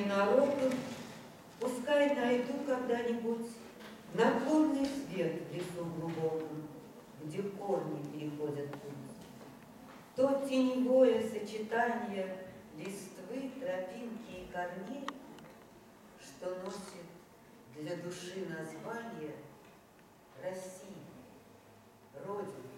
ненароку, пускай найду когда-нибудь наклонный свет в лесу глубоком, где корни переходят путь. То теневое сочетание листвы, тропинки и корней, что носит для души название России, Родина.